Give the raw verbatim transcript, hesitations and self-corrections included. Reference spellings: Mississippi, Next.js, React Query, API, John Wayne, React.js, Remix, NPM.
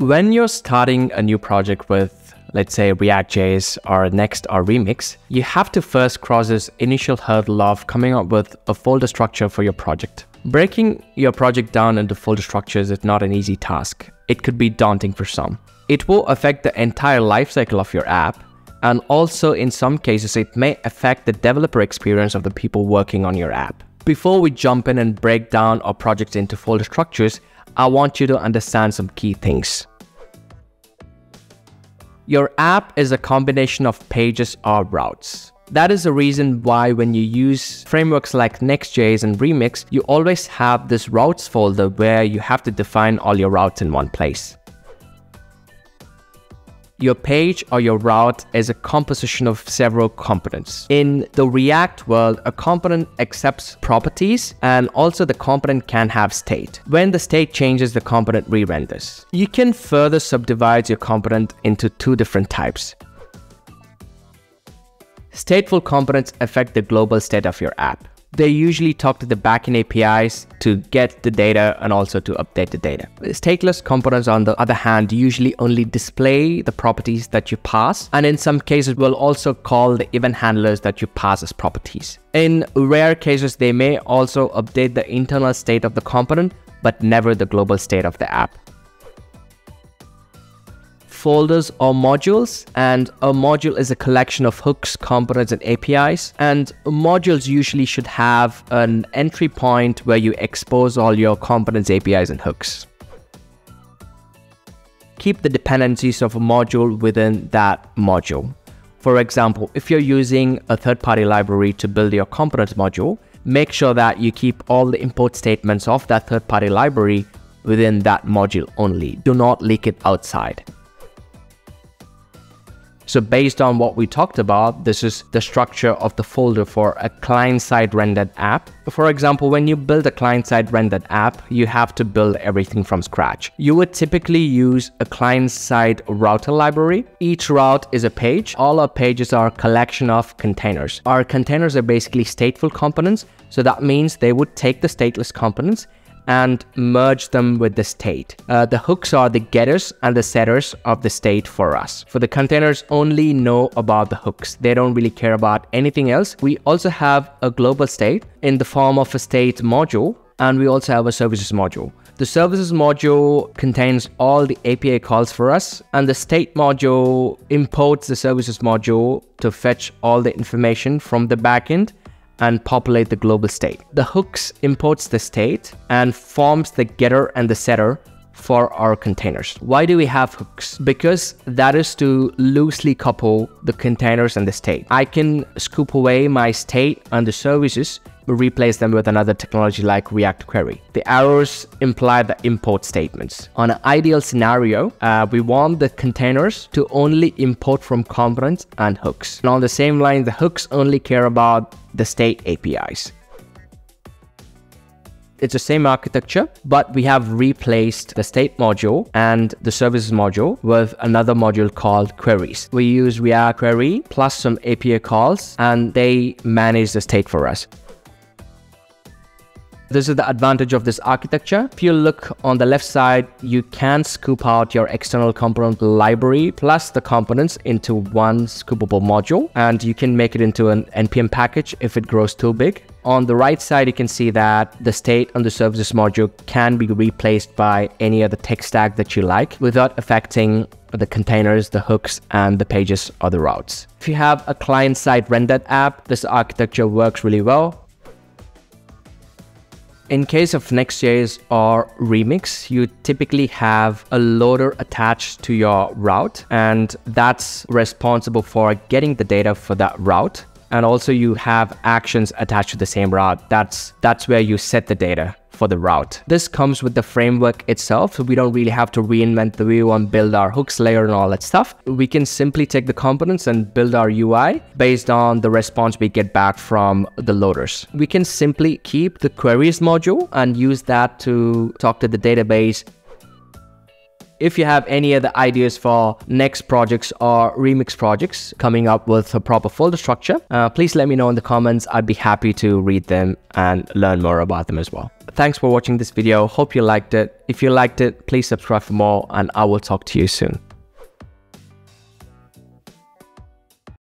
When you're starting a new project with, let's say, React.js or Next or Remix, you have to first cross this initial hurdle of coming up with a folder structure for your project. Breaking your project down into folder structures is not an easy task. It could be daunting for some. It will affect the entire lifecycle of your app, and also in some cases it may affect the developer experience of the people working on your app. Before we jump in and break down our projects into folder structures, I want you to understand some key things. Your app is a combination of pages or routes. That is the reason why when you use frameworks like Next.js and Remix, you always have this routes folder where you have to define all your routes in one place. Your page or your route is a composition of several components. In the React world, a component accepts properties, and also the component can have state. When the state changes, the component re-renders. You can further subdivide your component into two different types. Stateful components affect the global state of your app. They usually talk to the backend A P Is to get the data and also to update the data. Stateless components, on the other hand, usually only display the properties that you pass, and in some cases will also call the event handlers that you pass as properties. In rare cases, they may also update the internal state of the component, but never the global state of the app. Folders or modules, and a module is a collection of hooks, components, and A P Is, and modules usually should have an entry point where you expose all your components, A P Is, and hooks. Keep the dependencies of a module within that module. For example, if you're using a third-party library to build your components module, make sure that you keep all the import statements of that third-party library within that module only. Do not leak it outside. So based on what we talked about, this is the structure of the folder for a client-side rendered app. For example, when you build a client-side rendered app, you have to build everything from scratch. You would typically use a client-side router library. Each route is a page. All our pages are a collection of containers. Our containers are basically stateful components. So that means they would take the stateless components and merge them with the state. Uh, the hooks are the getters and the setters of the state for us. For the containers, only know about the hooks. They don't really care about anything else. We also have a global state in the form of a state module, and we also have a services module. The services module contains all the A P I calls for us, and the state module imports the services module to fetch all the information from the backend and populate the global state. The hooks imports the state and forms the getter and the setter for our containers. Why do we have hooks? Because that is to loosely couple the containers and the state. I can scoop away my state and the services, replace them with another technology like React Query. The arrows imply the import statements. On an ideal scenario, uh, we want the containers to only import from components and hooks. And on the same line, the hooks only care about the state A P Is. It's the same architecture, but we have replaced the state module and the services module with another module called queries. We use React Query plus some A P I calls, and they manage the state for us. This is the advantage of this architecture. If you look on the left side, you can scoop out your external component library plus the components into one scoopable module, and you can make it into an N P M package if it grows too big. On the right side, you can see that the state and the services module can be replaced by any other tech stack that you like without affecting the containers, the hooks, and the pages or the routes. If you have a client-side rendered app, this architecture works really well. In case of Next.js or Remix, you typically have a loader attached to your route, and that's responsible for getting the data for that route. And also you have actions attached to the same route. That's, that's where you set the data for the route. This comes with the framework itself, so we don't really have to reinvent the wheel and build our hooks layer and all that stuff. We can simply take the components and build our U I based on the response we get back from the loaders. We can simply keep the queries module and use that to talk to the database. if you have any other ideas for Next projects or Remix projects coming up with a proper folder structure, uh, please let me know in the comments. I'd be happy to read them and learn more about them as well. Thanks for watching this video. Hope you liked it. If you liked it, please subscribe for more, and I will talk to you soon.